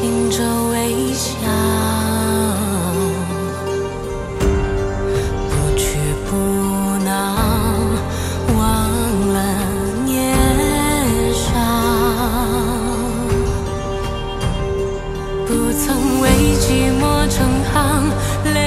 醒着微笑，不屈不挠，忘了年少，不曾为寂寞成行。